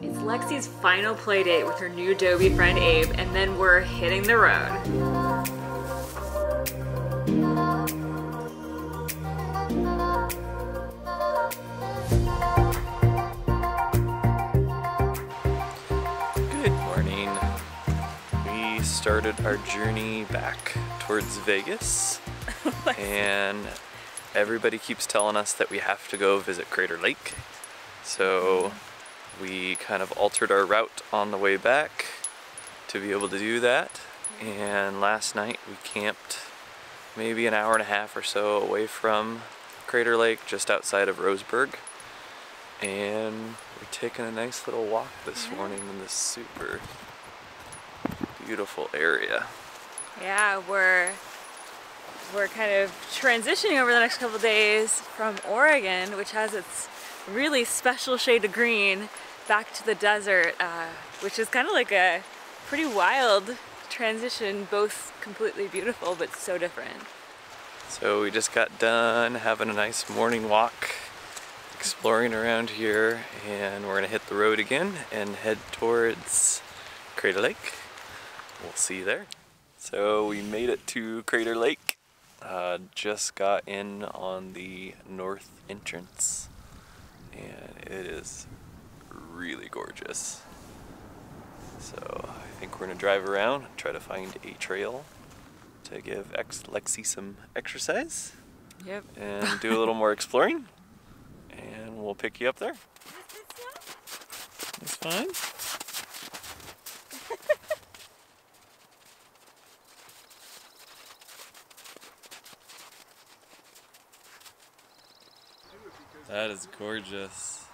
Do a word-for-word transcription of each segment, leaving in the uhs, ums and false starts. It's Lexi's final play date with her new Adobe friend Abe, and then we're hitting the road. Good morning. We started our journey back towards Vegas, and everybody keeps telling us that we have to go visit Crater Lake, so we kind of altered our route on the way back to be able to do that. And last night we camped maybe an hour and a half or so away from Crater Lake, just outside of Roseburg. And we're taking a nice little walk this morning in this super beautiful area. Yeah, we're we're kind of transitioning over the next couple days from Oregon, which has its really special shade of green, back to the desert, uh, which is kind of like a pretty wild transition, both completely beautiful but so different. So we just got done having a nice morning walk, exploring around here, and we're gonna hit the road again and head towards Crater Lake. We'll see you there. So we made it to Crater Lake, uh, just got in on the north entrance. And it is really gorgeous. So I think we're gonna drive around and try to find a trail to give ex Lexi some exercise. Yep. And do a little more exploring. And we'll pick you up there. It's fine. That is gorgeous.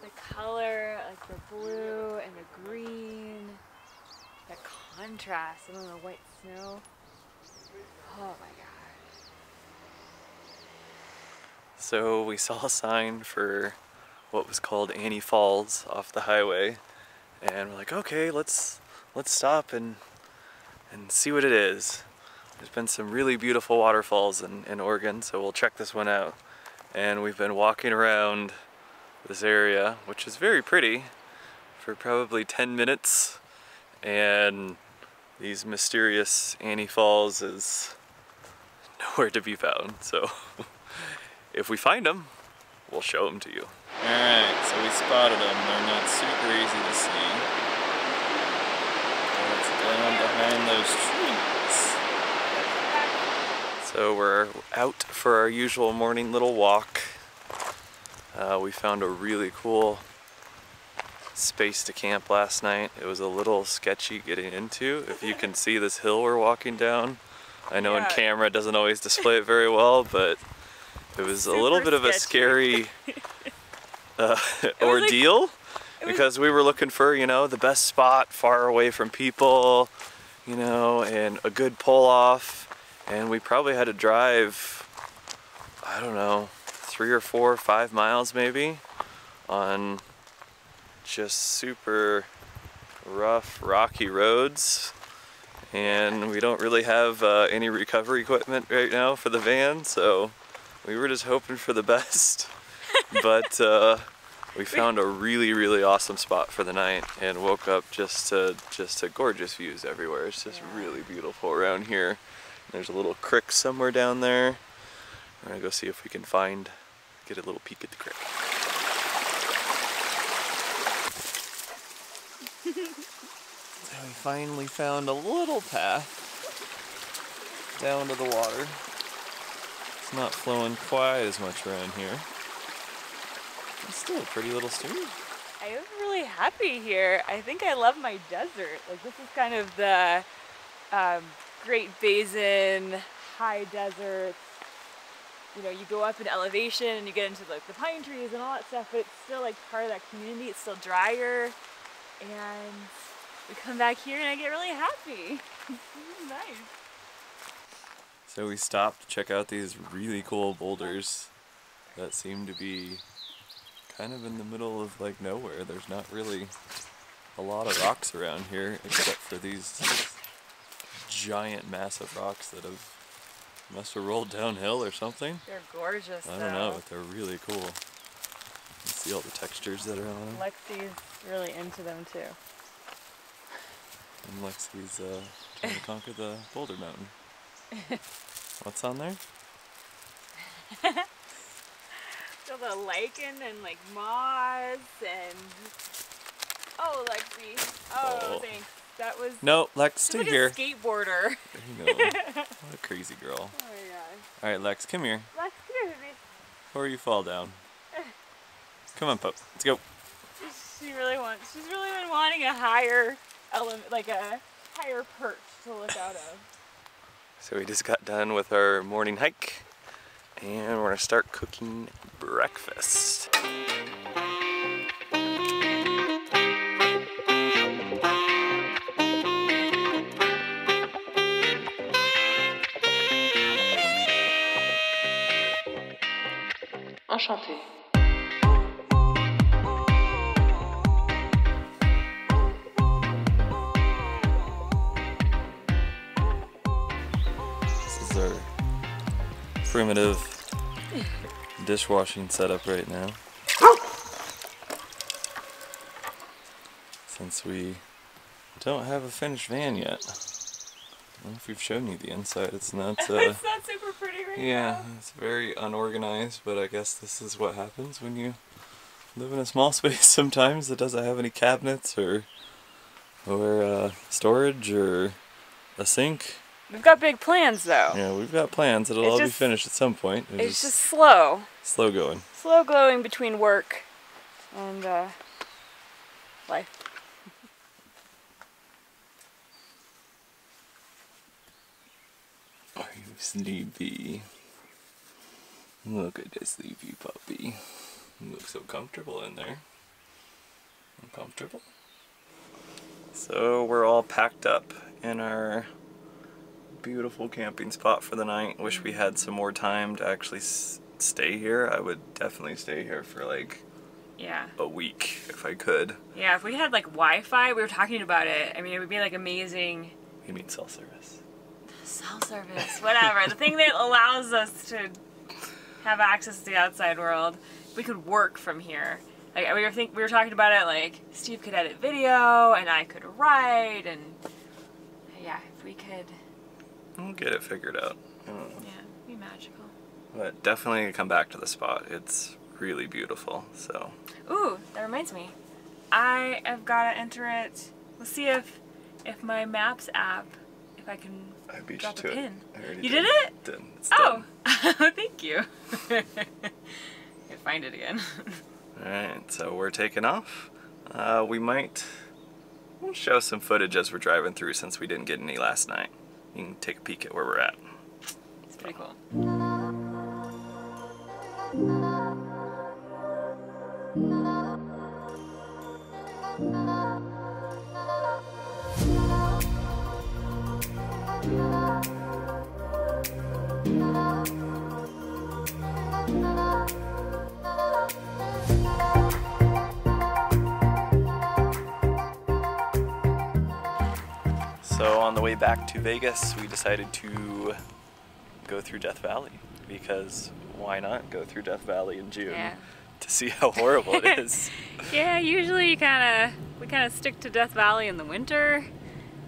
The color, like the blue and the green, the contrast, and then the white snow. Oh my God. So we saw a sign for what was called Annie Falls off the highway, and we're like, okay, let's let's stop and and see what it is. There's been some really beautiful waterfalls in, in Oregon, so we'll check this one out. And we've been walking around this area, which is very pretty, for probably ten minutes. And these mysterious Annie Falls is nowhere to be found. So if we find them, we'll show them to you. All right, so we spotted them. They're not super easy to see. And it's down behind those trees. So we're out for our usual morning little walk. Uh, we found a really cool space to camp last night. It was a little sketchy getting into. If you can see this hill we're walking down, I know yeah. on camera it doesn't always display it very well, but it was Super a little bit sketchy. of a scary uh, ordeal like, because we were looking for, you know, the best spot far away from people, you know, and a good pull off. And we probably had to drive, I don't know, three or four or five miles maybe, on just super rough, rocky roads. And we don't really have uh, any recovery equipment right now for the van, so we were just hoping for the best. But uh, we found a really, really awesome spot for the night and woke up just to, just to gorgeous views everywhere. It's just yeah. really beautiful around here. There's a little creek somewhere down there. I'm gonna go see if we can find, get a little peek at the creek. So we finally found a little path down to the water. It's not flowing quite as much around here. It's still a pretty little stream. I am really happy here. I think I love my desert. Like this is kind of the, um, Great Basin, high deserts. You know, you go up in elevation and you get into like the pine trees and all that stuff, but it's still like part of that community. It's still drier, and we come back here and I get really happy. It's nice. So we stopped to check out these really cool boulders that seem to be kind of in the middle of like nowhere. There's not really a lot of rocks around here except for these giant massive rocks that have must have rolled downhill or something. They're gorgeous. I don't though. know, but they're really cool. Let's See all the textures that are on them. Lexi's really into them too. And Lexi's uh, trying to conquer the boulder mountain. What's on there? So the lichen and like moss and... Oh, Lexi. Oh, oh. Thanks. That was... No, Lex, stay like here. A skateboarder. There you go. What a crazy girl. Oh my gosh. All right, Lex, come here. Lex, come here, baby. Before you fall down. Come on, Pop. Let's go. She really wants... She's really been wanting a higher element, like a higher perch to look out of. So we just got done with our morning hike, and we're gonna start cooking breakfast. Enchanté. This is our primitive dishwashing setup right now. Since we don't have a finished van yet. I don't know if we've shown you the inside. It's not. Uh, it's not super pretty right yeah, now. Yeah, it's very unorganized, but I guess this is what happens when you live in a small space sometimes that doesn't have any cabinets or or uh, storage or a sink. We've got big plans though. Yeah, we've got plans. It'll it's all just, be finished at some point. It's, it's just, just slow. Slow going. Slow going between work and uh, life. Are you sleepy? Look at this sleepy puppy. You look so comfortable in there. Uncomfortable? So we're all packed up in our beautiful camping spot for the night. Wish we had some more time to actually s stay here. I would definitely stay here for like yeah a week if I could. Yeah, if we had like Wi-Fi, we were talking about it. I mean, it would be like amazing. You mean cell service? Cell service, whatever. The thing that allows us to have access to the outside world. We could work from here. Like we were think we were talking about it. Like Steve could edit video, and I could write, and yeah, if we could, we'll get it figured out. I don't know. Yeah, it'd be magical. But definitely come back to the spot. It's really beautiful. So. Ooh, that reminds me. I have gotta enter it. Let's see if if my Maps app. If I can I beat drop you a to pin. It. I you did, did it? Did. It's oh, thank you. I can find it again. All right, so we're taking off. Uh, we might show some footage as we're driving through since we didn't get any last night. You can take a peek at where we're at. It's so. Pretty cool. So on the way back to Vegas, we decided to go through Death Valley because why not go through Death Valley in June yeah. to see how horrible it is? Yeah, usually you kinda, we kind of stick to Death Valley in the winter,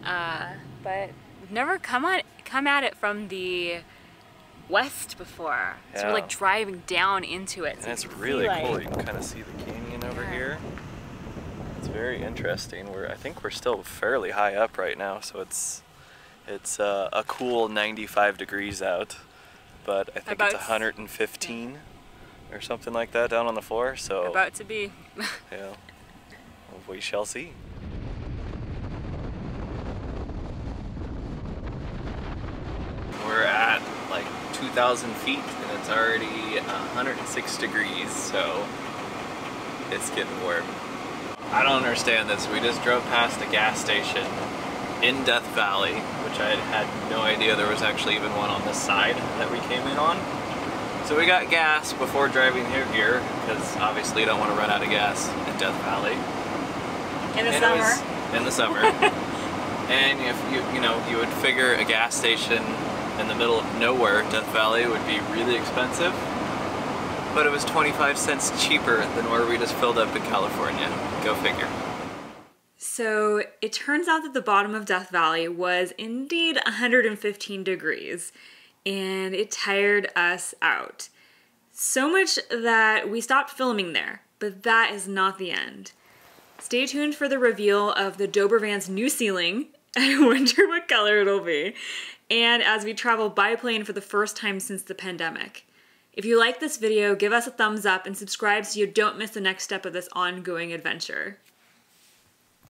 uh, but we've never come on come at it from the west before. Yeah. So we're like driving down into it. So and it's really see, cool. Like, you can kind of see the canyon over yeah. here. It's very interesting. We're I think we're still fairly high up right now, so it's it's uh, a cool ninety-five degrees out, but I think about it's one hundred fifteen yeah. or something like that down on the floor. So about to be. Yeah, we shall see. We're at like two thousand feet, and it's already one hundred six degrees, so it's getting warm. I don't understand this. We just drove past a gas station in Death Valley, which I had no idea there was actually even one on this side that we came in on. So we got gas before driving here, here because obviously you don't want to run out of gas in Death Valley. In the and summer. It was in the summer. And if you you know you would figure a gas station in the middle of nowhere, Death Valley, would be really expensive. but it was twenty-five cents cheaper than where we just filled up in California. Go figure. So it turns out that the bottom of Death Valley was indeed one hundred fifteen degrees, and it tired us out. So much that we stopped filming there, but that is not the end. Stay tuned for the reveal of the Dober van's new ceiling. I wonder what color it'll be. And as we travel by plane for the first time since the pandemic. If you like this video, give us a thumbs up and subscribe so you don't miss the next step of this ongoing adventure.